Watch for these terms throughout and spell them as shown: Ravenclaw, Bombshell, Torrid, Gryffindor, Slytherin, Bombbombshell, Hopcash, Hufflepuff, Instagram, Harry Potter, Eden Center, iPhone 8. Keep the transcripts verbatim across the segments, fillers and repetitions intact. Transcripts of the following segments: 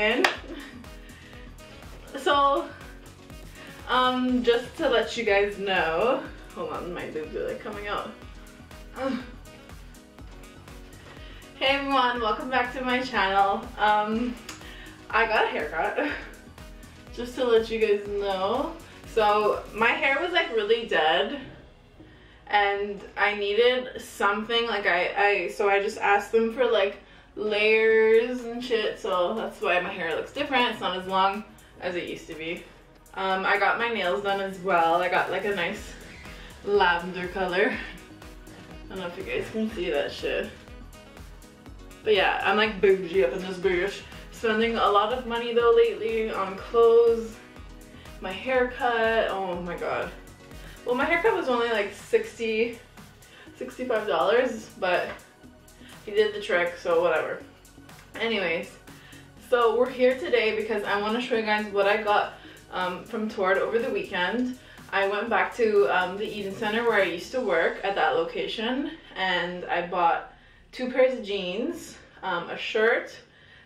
again. So, um, just to let you guys know, hold on, my boobs are like coming out. Ugh. Hey everyone, welcome back to my channel. Um, I got a haircut, just to let you guys know. So my hair was like really dead and I needed something, like I, I so I just asked them for like layers and shit, so that's why my hair looks different. It's not as long as it used to be. Um, I got my nails done as well. I got like a nice lavender color. I don't know if you guys can see that shit. But yeah, I'm like bougie up in this bitch. Spending a lot of money though lately on clothes, my haircut, oh my god. Well, my haircut was only like sixty, sixty-five dollars, but he did the trick, so whatever. Anyways, so we're here today because I want to show you guys what I got um, from Torrid over the weekend. I went back to um, the Eden Center where I used to work at that location, and I bought two pairs of jeans, um, a shirt,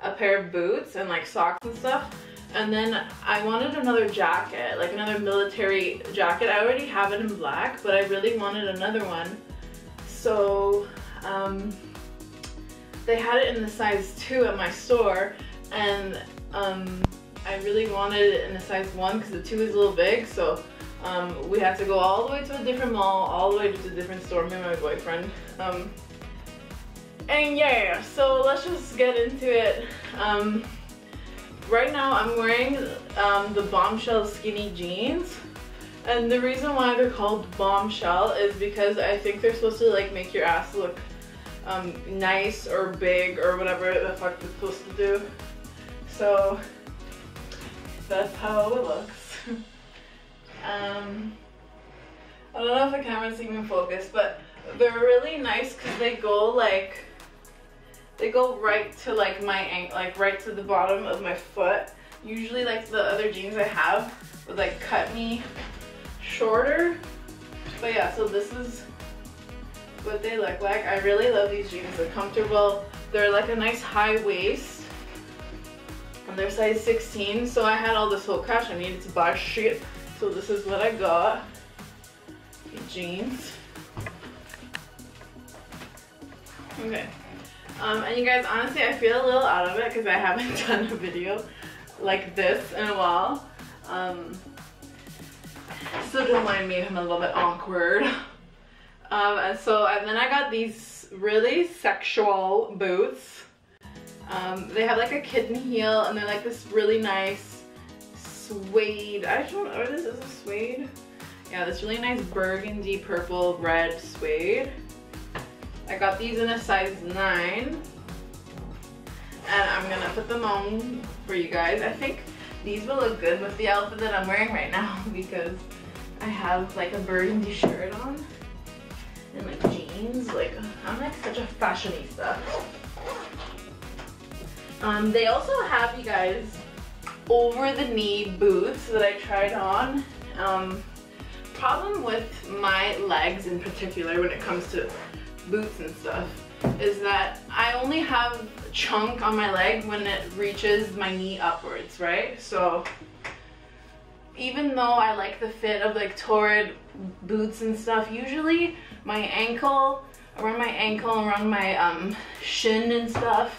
a pair of boots, and like socks and stuff. And then I wanted another jacket, like another military jacket. I already have it in black, but I really wanted another one. So um, they had it in the size two at my store, and um, I really wanted it in the size one because the two is a little big. So um, we had to go all the way to a different mall, all the way to a different store, me and my boyfriend. Um, And yeah, so let's just get into it. Um, right now I'm wearing um, the Bombbombshell Skinny Jeans. And the reason why they're called Bombbombshell is because I think they're supposed to like make your ass look um, nice or big or whatever the fuck they're supposed to do. So that's how it looks. um, I don't know if the camera's even focused, but they're really nice because they go like They go right to like my ankle, like right to the bottom of my foot. Usually like the other jeans I have would like cut me shorter. But yeah, so this is what they look like. I really love these jeans. They're comfortable. They're like a nice high waist. And they're size sixteen. So I had all this Hopcash. I needed to buy shit. So this is what I got. These jeans. Okay. Um, and you guys, honestly, I feel a little out of it because I haven't done a video like this in a while. Um, so don't mind me, I'm a little bit awkward. Um, and so, and then I got these really sexual boots. Um, they have like a kitten heel, and they're like this really nice suede. I don't know, this is a suede. Yeah, this really nice burgundy, purple, red suede. I got these in a size nine, and I'm gonna put them on for you guys. I think these will look good with the outfit that I'm wearing right now because I have like a burgundy shirt on and like jeans. Like, I'm like such a fashionista. Um, they also have, you guys, over the knee boots that I tried on. Um, problem with my legs in particular when it comes to boots and stuff is that I only have chunk on my leg when it reaches my knee upwards, right? So even though I like the fit of like Torrid boots and stuff, usually my ankle, around my ankle, around my um, shin and stuff,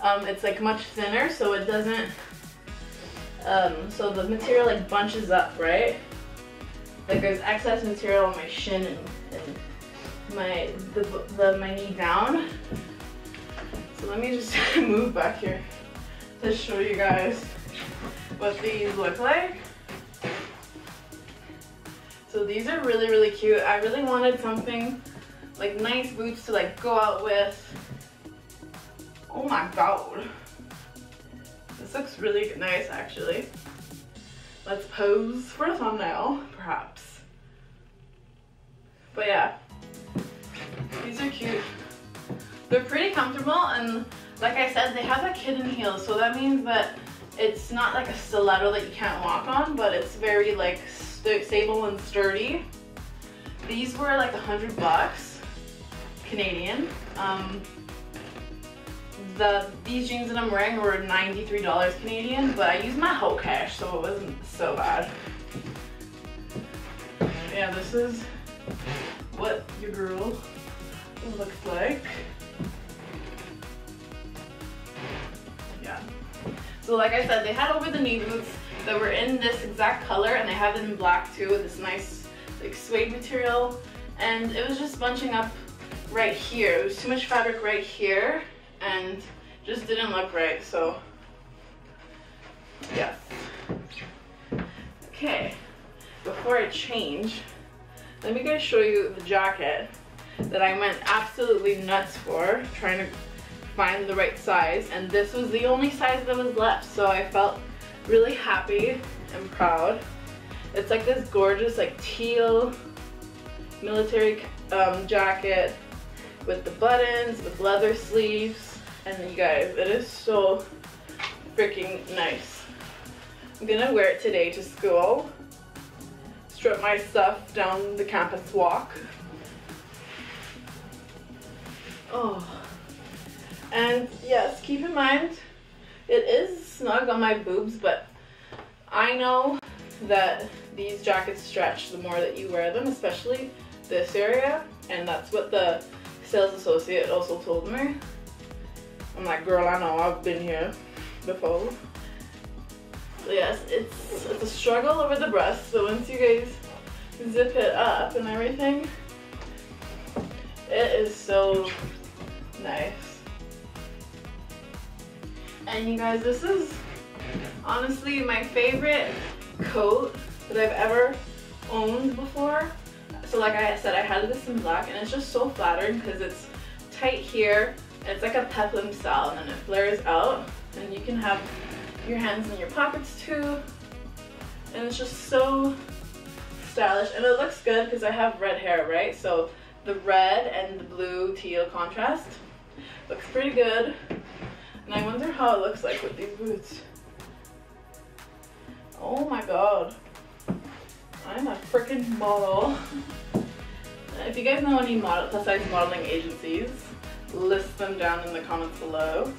um, it's like much thinner, so it doesn't, um, so the material like bunches up, right? Like there's excess material on my shin and, and my the, the my knee down. So let me just move back here to show you guys what these look like. So these are really really cute. I really wanted something like nice boots to like go out with. Oh my god, this looks really nice actually. Let's pose for a thumbnail perhaps. But yeah, these are cute. They're pretty comfortable, and like I said, they have a kitten heel, so that means that it's not like a stiletto that you can't walk on, but it's very like st stable and sturdy. These were like a hundred bucks Canadian. Um, the these jeans that I'm wearing were ninety-three dollars Canadian, but I used my Hopcash, so it wasn't so bad. Yeah, this is what your girl looks like. Yeah. So like I said, they had over the knee boots that were in this exact color, and they have them in black too, with this nice like suede material. And it was just bunching up right here. It was too much fabric right here, and just didn't look right, so yes. Okay, before I change, let me guys show you the jacket that I went absolutely nuts for, trying to find the right size, and this was the only size that was left, so I felt really happy and proud. It's like this gorgeous like teal military um, jacket with the buttons, with leather sleeves, and you guys, it is so freaking nice. I'm gonna wear it today to school, strip my stuff down the campus walk. Oh, and yes, keep in mind, it is snug on my boobs, but I know that these jackets stretch the more that you wear them, especially this area, and that's what the sales associate also told me. I'm like, girl, I know, I've been here before. So yes, it's, it's a struggle over the breast, so once you guys zip it up and everything, it is so nice. And you guys, this is honestly my favorite coat that I've ever owned before. So like I said, I had this in black, and it's just so flattering because it's tight here. It's like a peplum style, and it flares out, and you can have your hands in your pockets too. And it's just so stylish, and it looks good because I have red hair, right? So the red and the blue teal contrast looks pretty good. And I wonder how it looks like with these boots. Oh my god, I'm a freaking model. If you guys know any model, plus size modeling agencies, list them down in the comments below.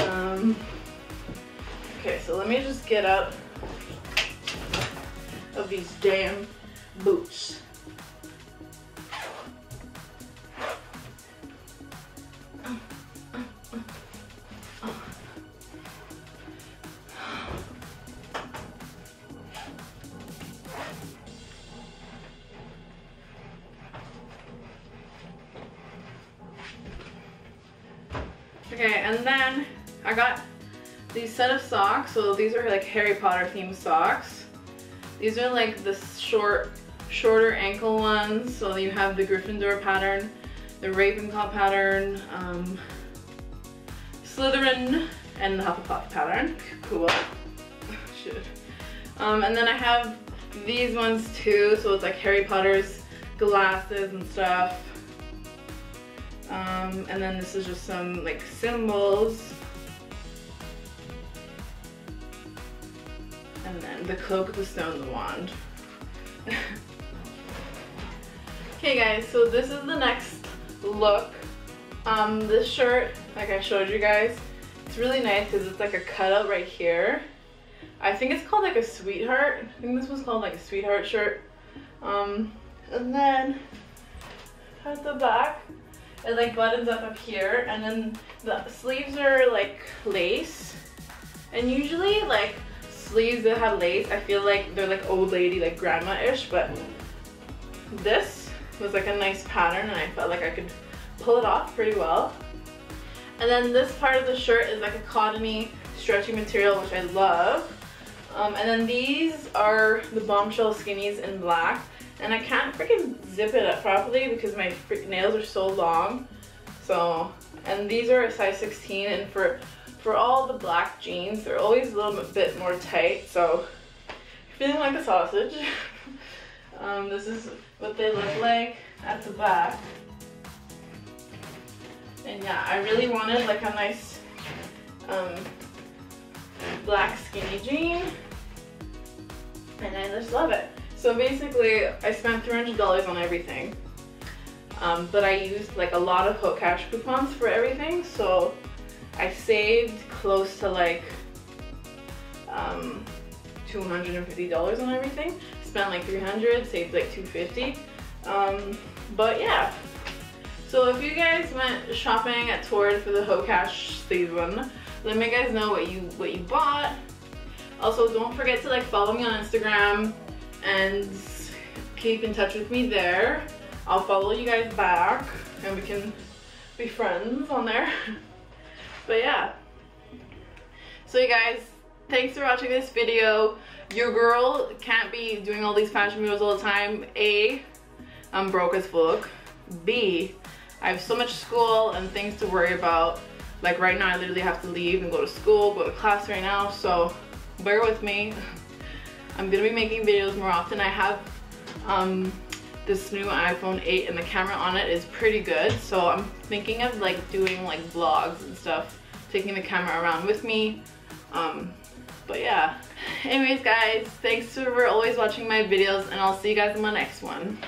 Um, okay, so let me just get out of these damn boots. Okay, and then I got these set of socks. So these are like Harry Potter themed socks. These are like the short, shorter ankle ones. So you have the Gryffindor pattern, the Ravenclaw pattern, um, Slytherin, and the Hufflepuff pattern. Cool. Shit. Um, and then I have these ones too. So it's like Harry Potter's glasses and stuff. Um, and then this is just some like symbols, and then the cloak, the stone, the wand. Okay guys, so this is the next look. Um, this shirt, like I showed you guys, it's really nice because it's like a cutout right here. I think it's called like a sweetheart. I think this was called like a sweetheart shirt. Um, and then at the back, it like buttons up up here, and then the sleeves are like lace. And usually like sleeves that have lace, I feel like they're like old lady, like grandma-ish, but this was like a nice pattern, and I felt like I could pull it off pretty well. And then this part of the shirt is like a cottony stretchy material, which I love. Um, and then these are the Bombshell Skinnies in black. And I can't freaking zip it up properly because my freaking nails are so long. So, and these are a size sixteen, and for for all the black jeans, they're always a little bit more tight. So, feeling like a sausage. um, this is what they look like at the back. And yeah, I really wanted like a nice um, black skinny jean, and I just love it. So basically, I spent three hundred dollars on everything. Um, but I used like a lot of Hopcash coupons for everything, so I saved close to like um, two hundred fifty dollars on everything. Spent like three hundred dollars, saved like two hundred fifty dollars. Um, but yeah, so if you guys went shopping at Torrid for the Hopcash season, let me guys know what you what you bought. Also, don't forget to like follow me on Instagram and keep in touch with me there. I'll follow you guys back and we can be friends on there. But yeah, so you guys, thanks for watching this video. Your girl can't be doing all these fashion videos all the time. A, I'm broke as fuck. B, I have so much school and things to worry about. Like right now I literally have to leave and go to school, go to class right now, so bear with me. I'm gonna be making videos more often. I have um, this new iPhone eight and the camera on it is pretty good, so I'm thinking of like doing like vlogs and stuff, taking the camera around with me. Um, but yeah, anyways guys, thanks for always watching my videos and I'll see you guys in my next one.